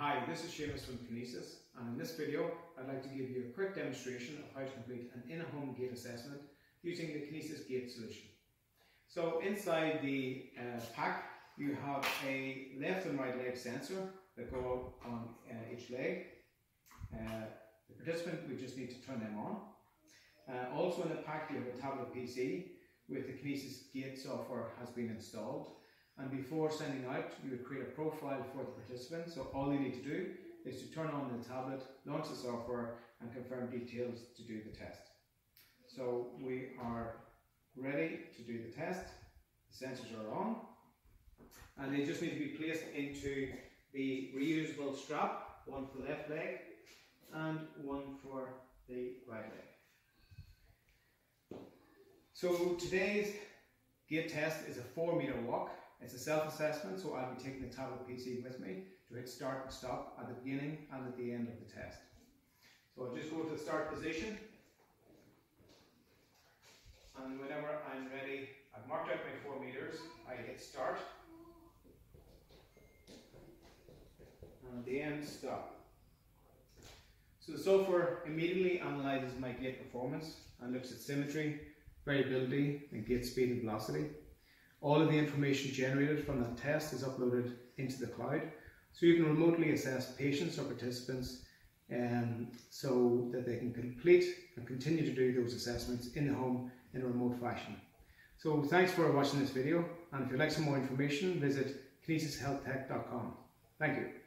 Hi, this is Seamus from Kinesis, and in this video I'd like to give you a quick demonstration of how to complete an in-home gait assessment using the Kinesis Gait solution. So inside the pack you have a left and right leg sensor that go on each leg. The participant, we just need to turn them on. Also in the pack you have a tablet PC with the Kinesis Gait software has been installed. And before sending out, you would create a profile for the participant. So all they need to do is to turn on the tablet, launch the software, and confirm details to do the test. So we are ready to do the test. The sensors are on, and they just need to be placed into the reusable strap, one for the left leg and one for the right leg. So today's gait test is a 4-meter walk. It's a self-assessment, so I'll be taking the tablet PC with me to hit start and stop at the beginning and at the end of the test. So I'll just go to the start position, and whenever I'm ready, I've marked out my 4 meters, I hit start, and at the end, stop. So the software immediately analyzes my gait performance and looks at symmetry, variability, and gait speed and velocity. All of the information generated from that test is uploaded into the cloud, so you can remotely assess patients or participants so that they can complete and continue to do those assessments in the home in a remote fashion. So thanks for watching this video, and if you'd like some more information, visit kinesishealthtech.com. Thank you.